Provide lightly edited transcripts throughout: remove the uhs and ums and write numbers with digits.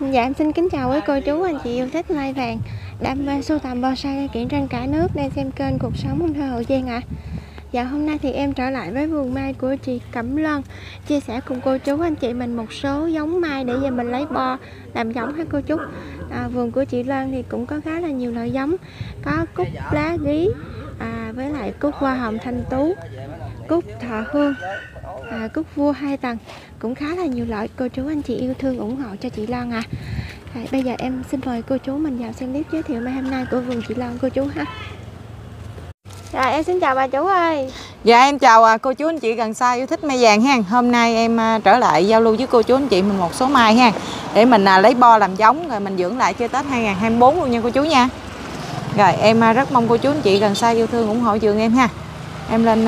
Dạ em xin kính chào quý cô chú anh chị yêu thích Mai Vàng, đam mê sưu tầm bonsai cây kiểng trên cả nước, đang xem kênh Cuộc Sống Hồng Thơ Hậu Giang ạ. Dạ hôm nay thì em trở lại với vườn mai của chị Cẩm Loan, chia sẻ cùng cô chú anh chị mình một số giống mai để về mình lấy bo làm giống ha cô chú. Vườn của chị Loan thì cũng có khá là nhiều loại giống, có cúc lá gí với lại cúc hoa hồng thanh tú, cúc thọ hương, cúc vua 2 tầng, cũng khá là nhiều loại. Cô chú anh chị yêu thương ủng hộ cho chị Loan ạ. Bây giờ em xin mời cô chú mình vào xem clip giới thiệu mai hôm nay của vườn chị Loan cô chú ha. Rồi em xin chào bà chủ ơi. Dạ em chào cô chú anh chị gần xa yêu thích mai vàng ha. Hôm nay em trở lại giao lưu với cô chú anh chị mình một số mai ha, để mình lấy bo làm giống rồi mình dưỡng lại cho Tết 2024 luôn nha cô chú nha. Rồi em rất mong cô chú anh chị gần xa yêu thương ủng hộ vườn em ha. Em lên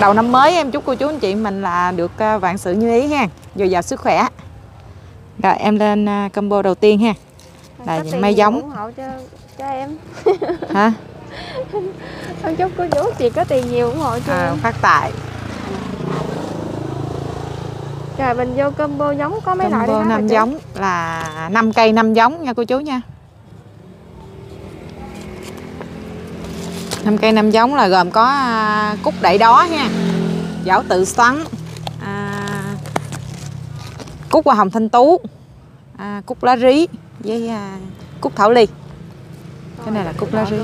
đầu năm mới em chúc cô chú anh chị mình là được vạn sự như ý ha, dồi dào sức khỏe. Rồi em lên combo đầu tiên ha. Là mai giống. Ủng hộ cho em. Hả? Em chúc cô chú chị có tiền nhiều ủng hộ cho phát tài. Rồi mình vô combo giống có mấy loại đi. Combo 5 giống là 5 cây 5 giống nha cô chú nha. 5 cây 5 giống là gồm có cúc đại đóa nha, giảo tự xoắn, cúc hoa hồng thanh tú, cúc lá rí với cúc thảo ly. Cái này là cúc lá rí.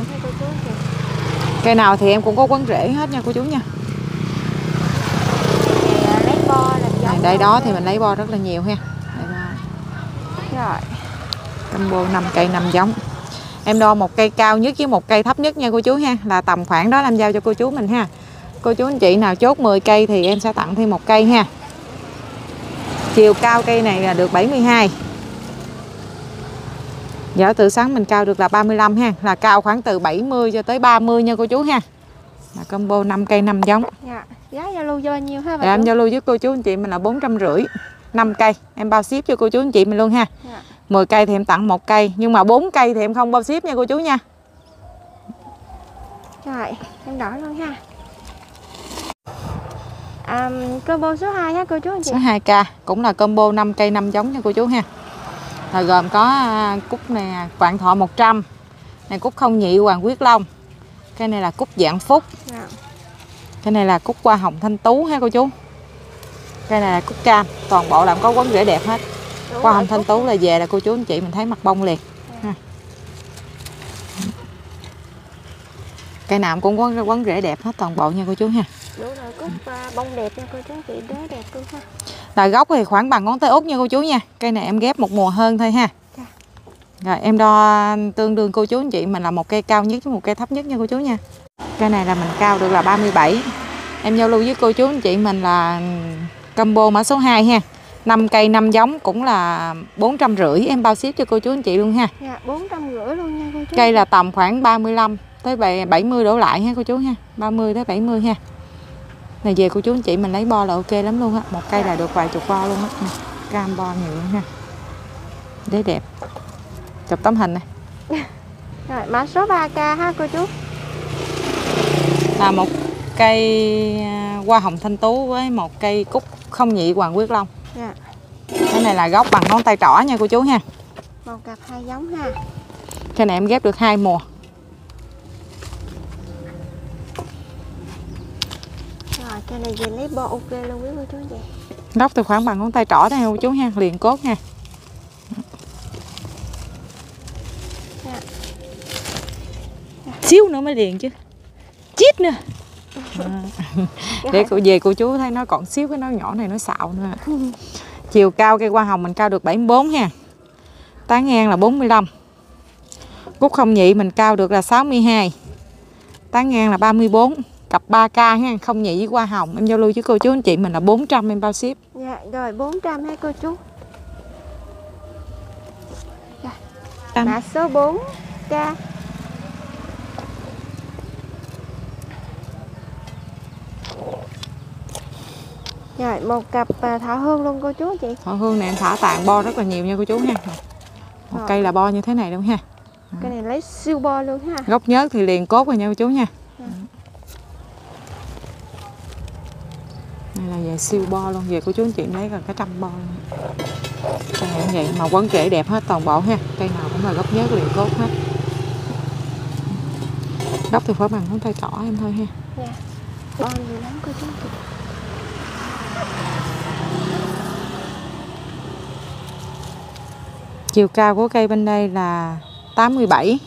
Cây nào thì em cũng có quấn rễ hết nha cô chú nha. Đây đó thì mình lấy bo rất là nhiều ha. Rồi. Combo 5 cây 5 giống. Em đo một cây cao nhất với một cây thấp nhất nha cô chú ha, là tầm khoảng đó làm giao cho cô chú mình ha. Cô chú anh chị nào chốt 10 cây thì em sẽ tặng thêm 1 cây ha. Chiều cao cây này là được 72. Giảo tự sáng mình cao được là 35 ha, là cao khoảng từ 70 cho tới 30 nha cô chú ha. Là combo 5 cây 5 giống. Dạ, giá giao lưu bao nhiêu ha? Em giao lưu với cô chú anh chị mình là 450, 5 cây em bao ship cho cô chú anh chị mình luôn ha. Dạ. 10 cây thì em tặng 1 cây, nhưng mà 4 cây thì em không bao ship nha cô chú nha. Rồi, em đỏ luôn ha. Combo số 2 ha cô chú anh chị. Số 2K cũng là combo 5 cây 5 giống nha cô chú ha. Là gồm có cúc này Vạn Thọ 100. Này cúc không nhị Hoàng Quyết Long. Cái này là cúc Vạn Phúc. Dạ. Cái này là cúc hoa hồng thanh tú ha cô chú. Cái này là cúc cam, toàn bộ làm có quấn rễ đẹp hết. Hoa hồng thanh tú là về là cô chú anh chị mình thấy mặt bông liền ha. Cây nào cũng có quấn rễ đẹp hết toàn bộ nha cô chú ha. Đúng rồi, cúc bông đẹp nha cô chú anh chị, đế đẹp luôn ha. Là gốc thì khoảng bằng ngón tay út nha cô chú nha. Cây này em ghép một mùa hơn thôi ha. Rồi em đo tương đương cô chú anh chị mình là 1 cây cao nhất với 1 cây thấp nhất nha cô chú nha. Cây này là mình cao được là 37. Em giao lưu với cô chú anh chị mình là combo mã số 2 ha. 5 cây 5 giống cũng là 450 em bao ship cho cô chú anh chị luôn ha. Dạ, 450 luôn nha cô chú. Cây là tầm khoảng 35 tới 70 đổ lại ha cô chú ha. 30 tới 70 ha. Này về cô chú anh chị mình lấy bo là ok lắm luôn á, 1 cây là được vài chục bo luôn á. Cam bo nhiều ha. Đế đẹp. Chụp tấm hình này. Rồi, mã số 3K ha cô chú. Là 1 cây hoa hồng thanh tú với 1 cây cúc không nhị Hoàng Quyết Long. Dạ. Cái này là gốc bằng ngón tay trỏ nha cô chú ha. 1 cặp 2 giống ha. Cái này em ghép được 2 mùa. Rồi cái này về lấy bo ok luôn quý cô chú vậy. Gốc từ khoảng bằng ngón tay trỏ đây cô chú ha, liền cốt ha. Dạ. Xíu nữa mới liền chứ. Chít nữa. Để về cô chú thấy nó còn xíu, cái nó nhỏ này nó xạo nữa. Chiều cao cây hoa hồng mình cao được 74 ha. Tán ngang là 45. Cúc không nhị mình cao được là 62. Tán ngang là 34. Cặp 3K ha, không nhị với hoa hồng. Em giao lưu với cô chú anh chị mình là 400 em bao ship. Dạ rồi 400 ha cô chú. Dạ. Mã số 4K. Rồi, 1 cặp thọ hương luôn cô chú chị. Thọ hương này em thả tàn bo rất là nhiều nha cô chú ha. 1 cây là bo như thế này luôn ha. Cái này lấy siêu bo luôn ha. Gốc nhớt thì liền cốt rồi nha cô chú nha. Đây là về siêu bo luôn, về cô chú anh chị lấy gần cả 100 bo luôn. Cái này em vậy, mà quấn rễ đẹp hết toàn bộ ha, cây nào cũng là gốc nhớt liền cốt hết. Gốc thì phải bằng ngón tay trỏ em thôi ha. Dạ. Con nhiều lắm cô chú. Chiều cao của cây bên đây là 87.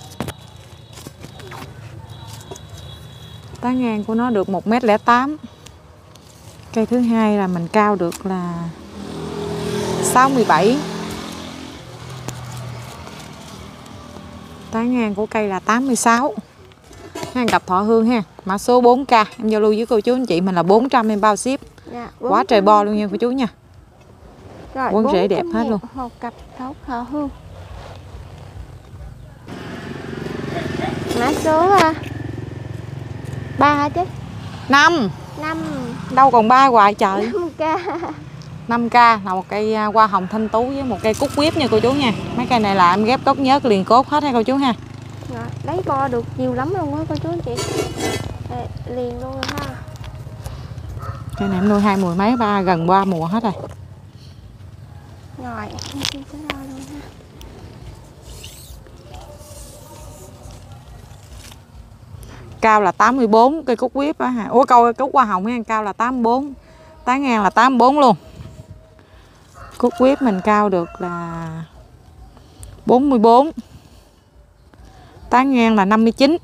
Tá ngang của nó được 1m08. Cây thứ hai là mình cao được là 67. Tá ngang của cây là 86. Cặp Thọ Hương ha, mã số 4K. Em giao lưu với cô chú anh chị mình là 400 em bao ship. Dạ, quá trời bo luôn nha cô chú nha. Rồi, quấn rễ đẹp hết luôn. Một cặp Thọ Hương. Mã số 3 hả chứ? 5. 5. Đâu còn 3 hoài trời. 5K. 5K là một cây hoa hồng thanh tú với một cây cúc quýp nha cô chú nha. Mấy cây này là em ghép gốc nhớt liền cốt hết ha cô chú ha. Rồi, lấy bo được nhiều lắm luôn á cô chú anh chị. Để, liền luôn rồi ha. Cây này em nuôi hai mùa mấy ba gần qua mùa hết rồi. Rồi, em xin cái lo luôn ha. Cao là 84 cây cúc quýp á ha. Ủa câu cúc hoa hồng ha, cao là 84. Tá ngang là 84 luôn. Cúc quýp mình cao được là 44. Tá ngang là 59.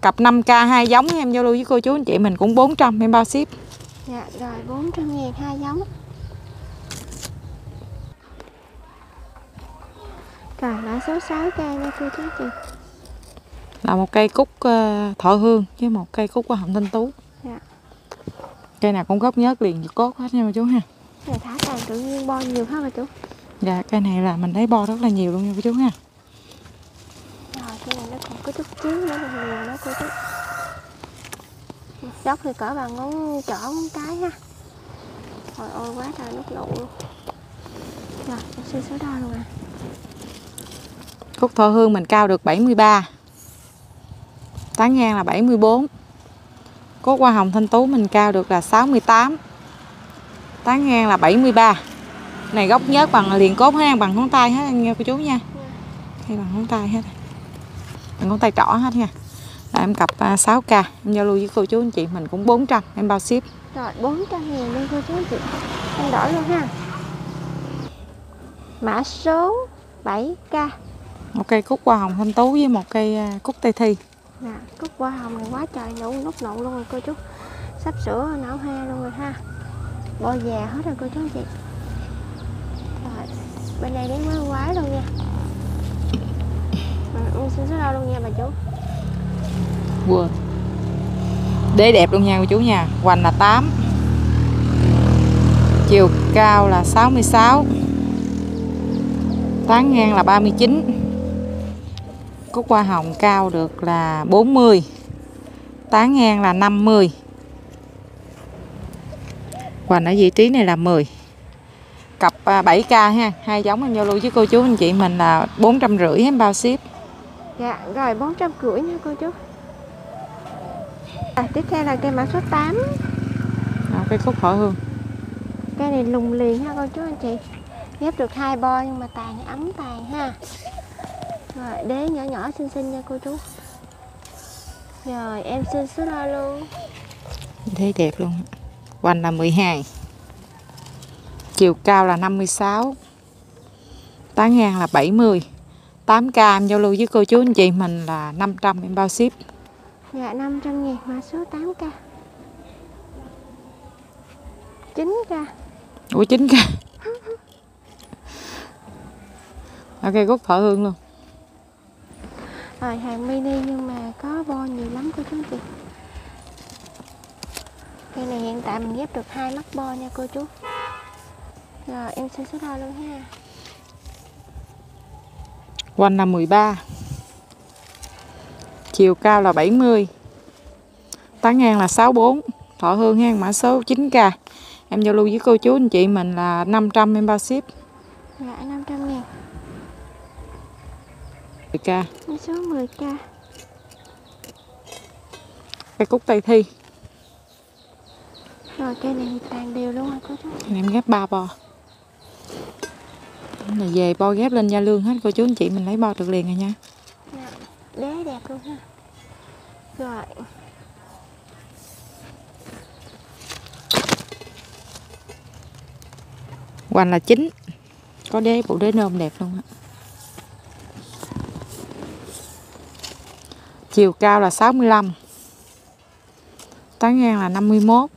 Cặp 5K 2 giống em giao lưu với cô chú anh chị mình cũng 400 em bao ship. Dạ rồi 400.000 2 giống. Rồi mã số 6K nha cô chú anh chị. Là một cây cúc Thọ Hương với một cây cúc hoa hồng thanh tú. Dạ. Cây nào cũng gốc nhớt liền cốt hết nha cô chú ha. Này thả tàn tự nhiên bo nhiều hết mà chú. Dạ cây này là mình thấy bo rất là nhiều luôn nha cô chú ha. Nó còn có chút xíu nữa là nó cô chú. Gốc thì cỡ bằng ngón trỏ ngón cái ha. Trời ơi quá trời nước lụ luôn. Rồi em xin số đo luôn à. Cúc Thọ Hương mình cao được 73. Tá ngang là 74. Cúc hoa hồng thanh tú mình cao được là 68. Tá ngang là 73. Này gốc nhớt bằng liền cốt hết, bằng ngón tay hết nghe cô chú nha. Hay bằng ngón tay hết. Bằng ngón tay trỏ hết nha. Là em cặp 6K, em giao lưu với cô chú anh chị mình cũng 400 em bao ship. Rồi 400.000 đi cô chú anh chị. Em đổi luôn ha. Mã số 7K. Một cây cúc hoa hồng thanh tú với một cây cúc tây thi. Nè, cúc hoa hồng này quá trời nụ nút nụ luôn rồi cô chú. Sắp sửa nở hoa luôn rồi ha. Bo già hết rồi cô chú anh chị. Rồi, bên này đến mới quái luôn nha. Xin số đo luôn nha bà chú. Quên. Đế đẹp luôn nha cô chú nha. Hoành là 8. Chiều cao là 66. Tán ngang là 39. Cúc hoa hồng cao được là 40. Tán ngang là 50. Hoành ở vị trí này là 10. Cặp 7K ha. Hai giống em giao lưu với cô chú anh chị mình là 450 em bao ship. Dạ rồi 450 nha cô chú. Tiếp theo là cây mã số 8. À, cây cúc Thọ Hương. Cây này lùng liền ha cô chú anh chị. Ghép được 2 bo nhưng mà tàn ấm tàn ha. Rồi, đế nhỏ nhỏ xinh xinh nha cô chú. Rồi em xin số đo luôn. Đế đẹp luôn. Hoành là 12. Chiều cao là 56. Tán ngang là 70. 8K em giao lưu với cô chú anh chị mình là 500 em bao ship. Dạ 500.000 mã số 8K. 9K. Ủa 9K. Ok cúc Thọ Hương luôn. Rồi hàng mini nhưng mà có bo nhiều lắm cô chú anh chị. Cây này hiện tại mình ghép được 2 lóc bo nha cô chú. Rồi em xin số đo luôn ha. Hoành là 13. Chiều cao là 70. Tán ngang là 64. Thọ Hương ha, mã số 9K. Em giao lưu với cô chú anh chị mình là 500 em bao ship. Dạ 500.000. 10K. Mã số 10K. Cây cúc tây thi. Rồi cây này thì tàn đều luôn rồi cô chú. Em ghép 3 bò. Về bo ghép lên da lương hết, cô chú anh chị mình lấy bo được liền rồi nha. Đế đẹp luôn ha. Rồi. Hoành là chín. Có đế, bộ đế nôm đẹp luôn á. Chiều cao là 65. Tán ngang là 51.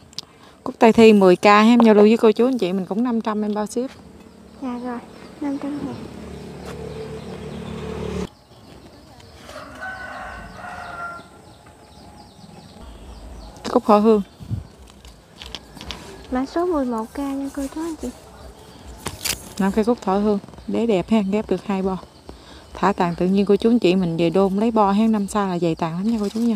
Cúc Tây Thi 10k em giao lưu với cô chú anh chị mình cũng 500 em bao ship. Dạ rồi, 500 ngàn. Cúc Thọ Hương mã số 11k nha cô chú anh chị. 5 cây Cúc Thọ Hương đế đẹp ha, ghép được 2 bo. Thả tàn tự nhiên cô chú anh chị mình về đôn lấy bo ha, năm xa là dày tàn lắm nha cô chú nha.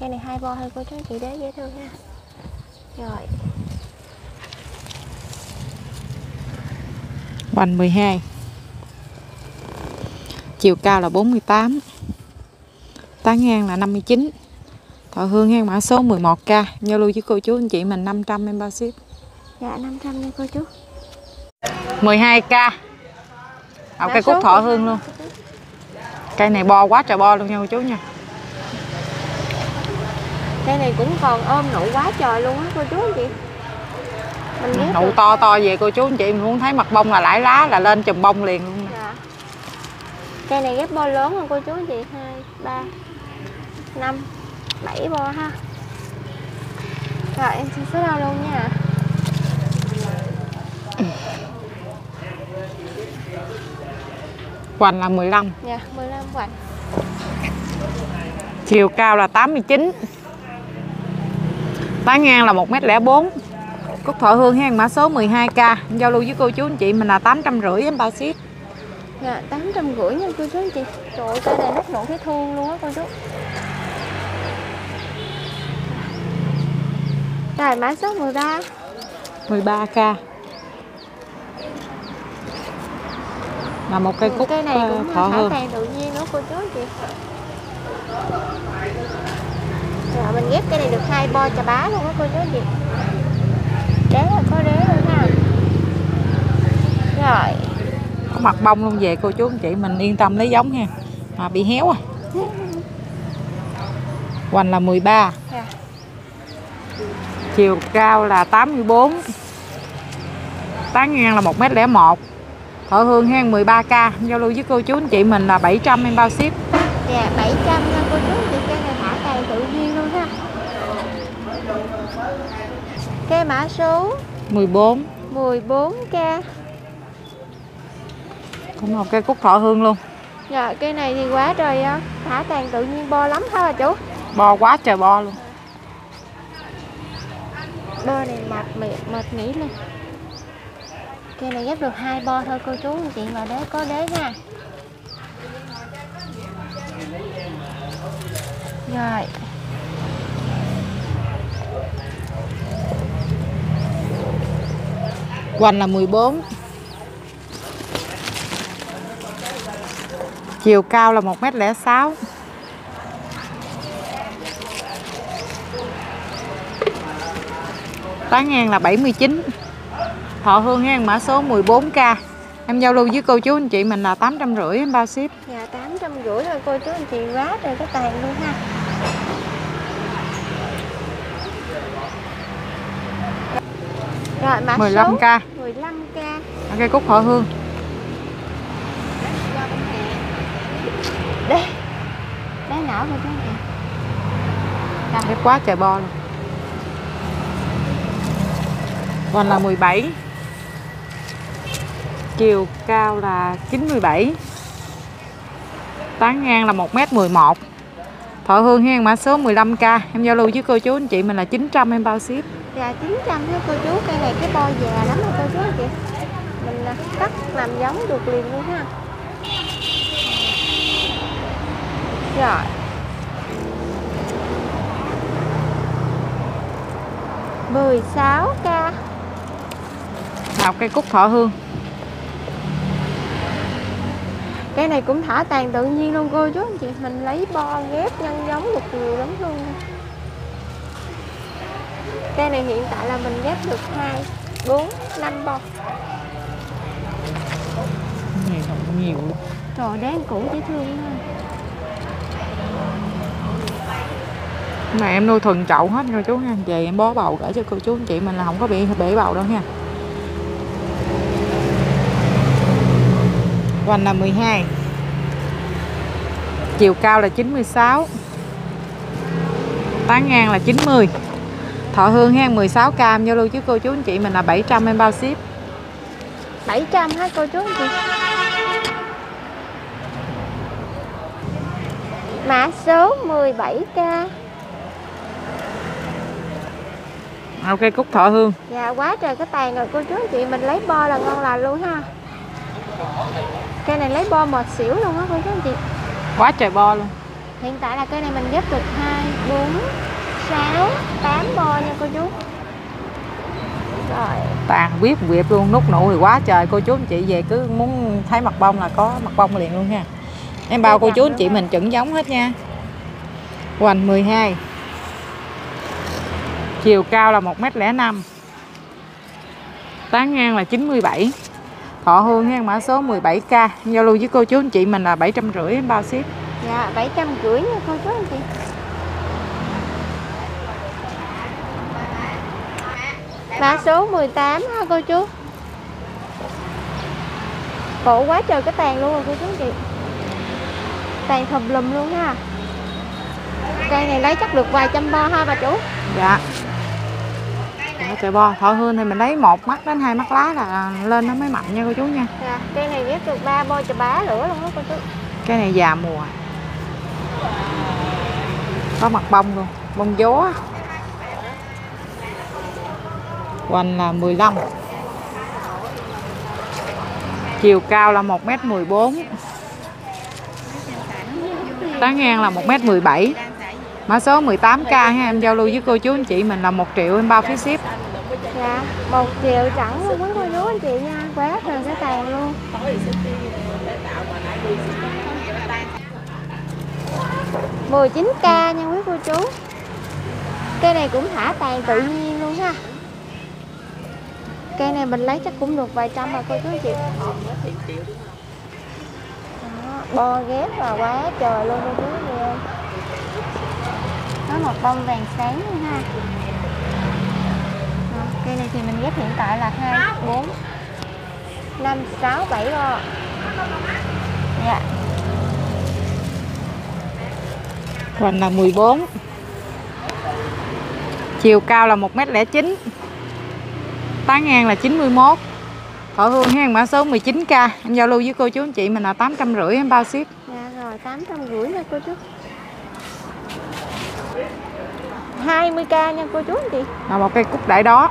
Cây này 2 bo thôi cô chú anh chị, đế dễ thương ha. Rồi. Hoành 12. Chiều cao là 48. Tán ngang là 59. Thọ Hương hang mã số 11k, giao lưu với cô chú anh chị mình 500 em bao ship. Dạ 500 nha cô chú. 12k. Ở cây Cúc Thọ Hương luôn. Cây này bo quá trời bo luôn nha cô chú nha. Cây này cũng còn ôm nụ quá trời luôn á cô chú anh chị. Mình nụ to về cô chú anh chị mình muốn thấy mặt bông là lãi lá là lên chùm bông liền luôn. Dạ. Cây này ghép bo lớn hơn cô chú anh chị, 2, 3, 5, 7 bo ha. Rồi em xin số đo luôn nha. Hoành là 15. Dạ, 15 hoành. Chiều cao là 89. Tán ngang là 1m04. Cúc Thọ Hương hang mã số 12k, giao lưu với cô chú anh chị mình là 850 em bao ship. Dạ, 850 nha cô chú anh chị. Trời ơi, cây này nắp nụ thấy thương luôn á cô chú. Rồi mã số 13. 13k. Là một cây Cúc Thọ Hương. Cây này cũng thả tàn tự nhiên nữa cô chú anh chị. Rồi mình ghép cái này được 2 bo chà bá luôn á cô chú anh chị. Đế là có đế luôn ha. Rồi. Có mặt bông luôn về cô chú anh chị mình yên tâm lấy giống ha. Mà bị héo à. Hoành là 13. Dạ. Chiều cao là 84. Tán ngang là 1m01. Thọ Hương hang 13k, giao lưu với cô chú anh chị mình là 700 em bao ship. Dạ 700 nha cô chú anh chị, cây này thả tàn tự nhiên luôn ha. Cây mã số 14. 14k. Cũng một cây Cúc Thọ Hương luôn. Dạ cây này thì quá trời thả tàn tự nhiên, bo lắm hả bà chú? Bo quá trời bo luôn. Bo này mệt nghỉ luôn. Cây này ghép được 2 bo thôi cô chú anh chị mà đế có đế ha. Rồi. Hoành là 14. Chiều cao là 1m06. Tán ngang là 79. Thọ Hương hang mã số 14k, em giao lưu với cô chú anh chị mình là 850 em bao ship. Dạ 850 thôi cô chú anh chị, quá trời cái tàn luôn ha. Rồi mã 15k. 15k. Cây Cúc Thọ Hương. Đây. Đá não rồi chú anh chị. Đẹp quá trời bo luôn. Còn là 17. Chiều cao là 97. Tán ngang là 1m11. Thọ Hương hang mã số 15k, em giao lưu với cô chú anh chị mình là 900 em bao ship. Dạ 900 thôi cô chú, cây này cái bo già lắm rồi cô chú anh chị. Mình cắt làm giống được liền luôn ha. Rồi. Dạ. 16k. Một cây Cúc Thọ Hương. Cái này cũng thả tàn tự nhiên luôn cô chú anh chị, mình lấy bo ghép nhân giống được nhiều lắm luôn. Cây này hiện tại là mình ghép được 2, 4, 5 bông. Này không nhiều. Trời, đáng cũ dễ thương ha. Mà em nuôi thuần chậu hết rồi chú ha. Về em bó bầu gửi cho cô chú anh chị mình là không có bị bể bầu đâu nha. Hoành là 12. Chiều cao là 96. Tán ngang là 90. Thọ Hương ha, 16 cam giao lưu chứ cô chú anh chị mình là 700 em bao ship. 700 hả cô chú anh chị? Mã số 17k. Ok, cúc Thọ Hương. Dạ quá trời cái tàn rồi cô chú anh chị, mình lấy bo là ngon lành luôn ha. Cây này lấy bo mệt xỉu luôn á cô chú anh chị. Quá trời bo luôn. Hiện tại là cây này mình ghép được 2, 4, 6, 8 bo nha cô chú. Rồi. Tàn biết quyệt luôn, nút nụ thì quá trời cô chú anh chị, về cứ muốn thấy mặt bông là có mặt bông liền luôn ha. Em bao cô chú anh chị mình chuẩn giống hết nha. Hoành 12. Chiều cao là 1m05. Tán ngang là 97. Thọ Hương ha, mã số 17k. Giao lưu với cô chú anh chị mình là 750 em bao ship. Dạ 750 nha cô chú anh chị. Mã số 18 ha cô chú. Cổ quá trời cái tàn luôn rồi cô chú anh chị. Tàn thùm lùm luôn ha. Cây này lấy chắc được vài trăm bo ha bà chủ. Dạ. Trời bo, Thọ Hương thì mình lấy 1 mắt đến 2 mắt lá là lên nó mới mạnh nha cô chú nha. Dạ, cây này ghép được 3 bo cho bá lửa luôn đó cô chú. Cây này già mùa. Có mặt bông luôn, bông gió. Hoành là 15. Chiều cao là 1m14. Tán ngang là 1m17. Mã số 18k ha, em giao lưu với cô chú anh chị mình là 1 triệu em bao phí ship. Dạ, 1 triệu chẳng luôn quý cô chú anh chị nha. Quá trời cái tàn luôn. Ừ. 19k nha quý cô chú. Cây này cũng thả tàn tự nhiên luôn ha. Cây này mình lấy chắc cũng được vài trăm mà cô chú anh chị. Bo ghép là quá trời luôn cô chú chị ơi. Nó một bông vàng sáng luôn ha. Cây này thì mình ghép hiện tại là 2, 4, 5, 6, 7 bo. Dạ. Hoành là 14. Chiều cao là 1m09. Tán ngang là 91. Thọ Hương ha, mã số 19k. Em giao lưu với cô chú anh chị mình là 850 em bao ship. Dạ rồi, 850 nha cô chú. 20k nha cô chú anh chị. Là một cây cúc đại đó.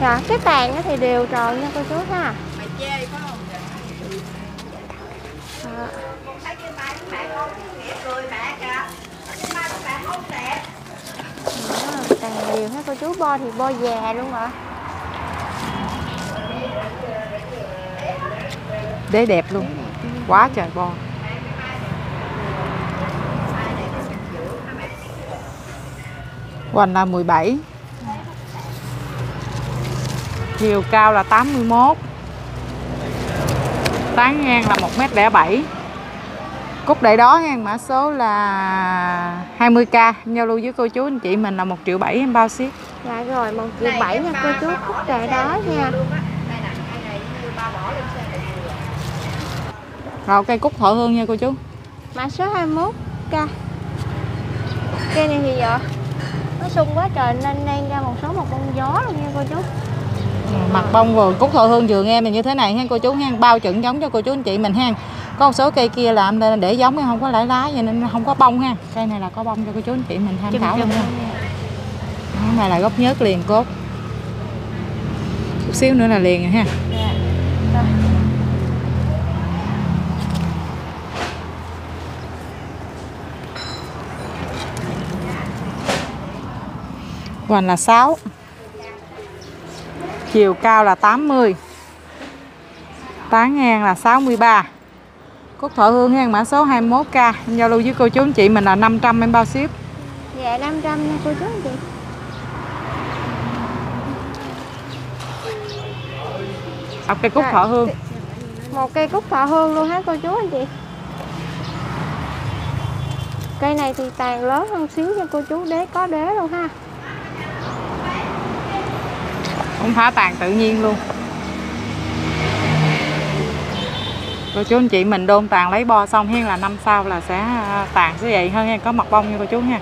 Dạ, cái tàn nó thì đều tròn nha cô chú ha. Tàn đều ha cô chú, bo thì bo già luôn ạ. Đế đẹp luôn. Quá trời bo. Hoành là 17. Chiều cao là 81. Tán ngang là 1m07. Cúc đại đó ngang, mã số là 20k. Giao lưu với cô chú anh chị mình là 1.700.000 em bao ship. Dạ rồi, 1.700.000 nha cô chú. Cúc đại đó nha. Rồi cây cúc Thọ Hương nha cô chú. Mã số 21k. Cây này thì giờ nó sung quá trời nên đang ra một bông gió luôn nha cô chú. Mặt bông vừa cúc Thọ Hương vừa nghe mình như thế này ha cô chú ha, bao chuẩn giống cho cô chú anh chị mình ha. Có một số cây kia là để giống không có lãi lá cho nên không có bông ha. Cây này là có bông cho cô chú anh chị mình tham khảo luôn ha. Cái này là gốc nhớt liền cốt. Chút xíu nữa là liền rồi ha. Hoành là 6. Chiều cao là 80. Tán ngang là 63. Cúc Thọ Hương ha, mã số 21k. Giao lưu với cô chú anh chị mình là 500 em bao ship. Dạ 500 nha cô chú anh chị. Một cây cúc thọ hương. Một cây cúc thọ hương luôn hả cô chú anh chị? Cây này thì tàn lớn hơn xíu nha cô chú, đế có đế luôn ha. Không phá tàn tự nhiên luôn. Cô chú anh chị mình đôn tàn lấy bo xong hay là năm sau là sẽ tàn sẽ vậy hơn ha, có mặt bông nha cô chú nha.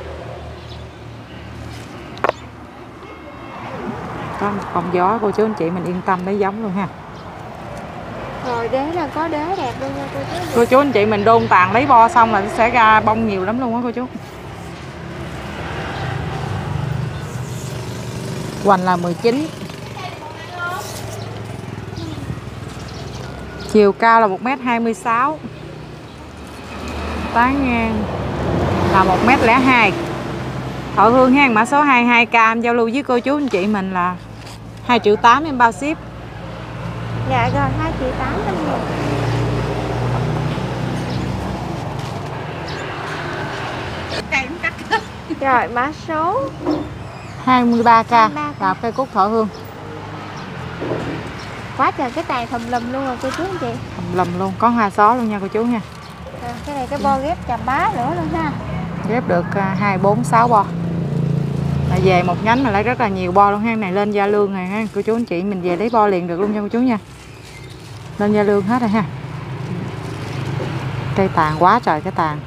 Có mặt bông gió cô chú anh chị mình yên tâm lấy giống luôn ha. Rồi đế là có đế đẹp luôn nha cô chú. Cô chú anh chị mình đôn tàn lấy bo xong là sẽ ra bông nhiều lắm luôn á cô chú. Hoành là 19. Chiều cao là 1m26. Tán ngang là 1m02. Thọ hương ha, mã số 22k, em giao lưu với cô chú anh chị mình là 2.800.000 em bao ship. Dạ rồi, 2.800.000. Rồi, mã số 23k là cây cúc thọ hương. Quá trời cái tàn thùm lùm luôn rồi cô chú anh chị. Thùm lùm luôn, có hoa xó luôn nha cô chú nha. À, cái này cái bo ghép chà bá nữa luôn ha. Ghép được 2, 4, 6 bo. Là về một nhánh mà lấy rất là nhiều bo luôn ha. Cái này lên Gia Lương này ha. Cô chú anh chị mình về lấy bo liền được luôn nha cô chú nha. Lên Gia Lương hết rồi ha. Cây tàn quá trời cái tàn.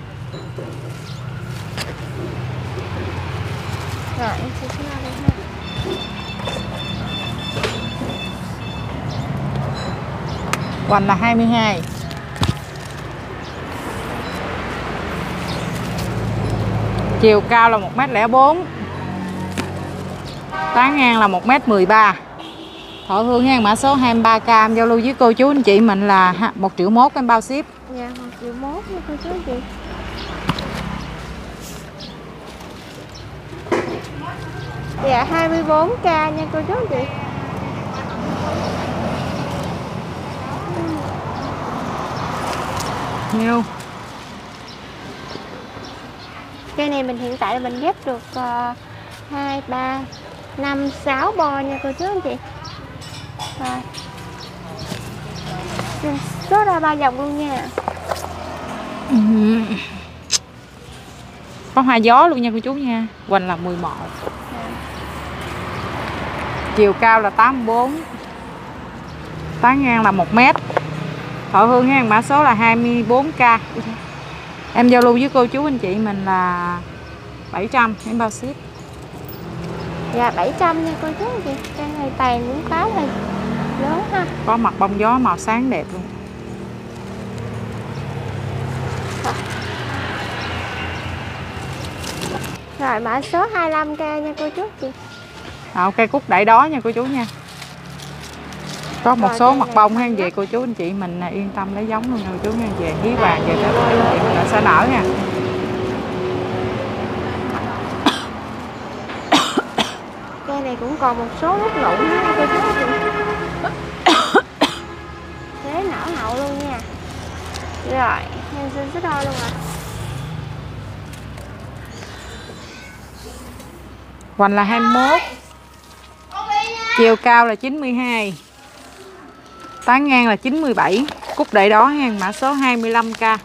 Rồi em sẽ ra đây ha. Hoành là 22. Chiều cao là 1m04. Tán ngang là 1m13. Thọ hương ngang mã số 23k, em giao lưu với cô chú anh chị mình là 1.100.000 em bao ship. Dạ 1.100.000 nha cô chú anh chị. Dạ 24k nha cô chú anh chị. Nhiều. Cây này mình hiện tại là mình ghép được 2, 3, 5, 6 bo nha cô chú anh chị. Rồi. Số ra 3 dòng luôn nha. Có hoa gió luôn nha cô chú nha. Hoành là 11. Chiều cao là 84. Tán ngang là 1m. Thọ hương ha, mã số là 24k. Em giao lưu với cô chú anh chị mình là 700 em bao ship. Dạ 700 nha cô chú anh chị. Cái này tàn cũng khá là lớn ha. Có mặt bông gió màu sáng đẹp luôn. Rồi mã số 25k nha cô chú anh chị. Cây cúc đại đóa nha cô chú nha. Có một số mặt bông ha, về cô chú anh chị mình yên tâm lấy giống luôn nha cô chú nha. Về hí vàng về tới cô chú anh chị mình sẽ nở nha. Cây này cũng còn một số nút nụ nha cô chú anh chị. Thế nở hậu luôn nha. Rồi, em xin số đôi luôn ạ. Hoành là 21. Chiều cao là 92. Tán ngang là 97. Cúc đại đóa ngang mã số 25k.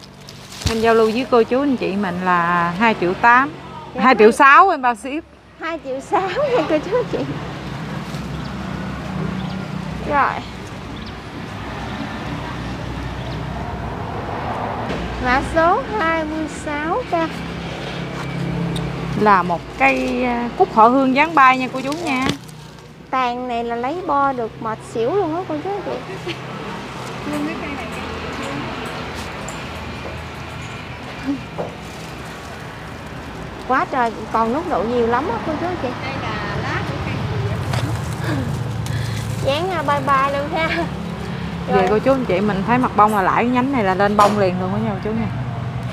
Em giao lưu với cô chú anh chị mình là 2.800.000. 2.600.000 em bao ship. 2.600.000 nha cô chú anh chị. Rồi. Mã số 26k. Là một cây cúc thọ hương dáng bay nha cô chú nha. Tàn này là lấy bo được mệt xỉu luôn á cô chú chị. Quá trời, còn nút nụ nhiều lắm á cô chú chị. Đây là lá của cây gì vậy? Dán bye bye luôn ha. Về cô chú anh chị mình thấy mặt bông là lãi nhánh này là lên bông liền luôn á nha cô chú nha.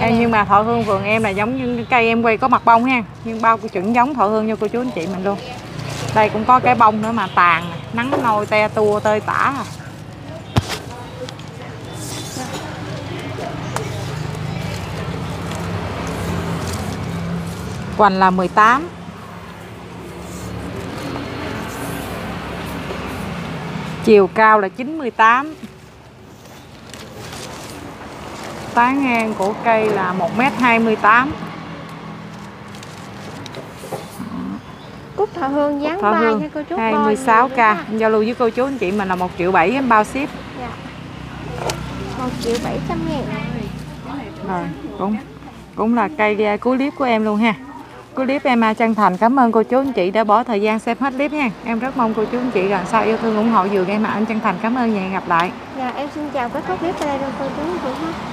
Em nhưng mà thọ hương vườn em là giống như cây em quay có mặt bông ha, nhưng bao chuẩn giống thọ hương cho cô chú anh chị mình luôn. Đây cũng có cái bông nữa mà tàn, nắng nôi te tua tơi tả. Hoành là 18. Chiều cao là 98. Tán ngang của cây là 1m28. Cúc Thọ Hương dáng Thọ Hương, nha cô chú. 26k. Giao lưu với cô chú anh chị mình là 1.700.000 em bao ship. Dạ. 1.700.000. Rồi, cũng là cây cuối clip của em luôn ha. Cuối clip em chân thành cảm ơn cô chú anh chị đã bỏ thời gian xem hết clip ha. Em rất mong cô chú anh chị rằng sao yêu thương ủng hộ dường em ạ. Anh chân thành cảm ơn và hẹn gặp lại. Dạ, em xin chào các clip ở đây luôn cô chú.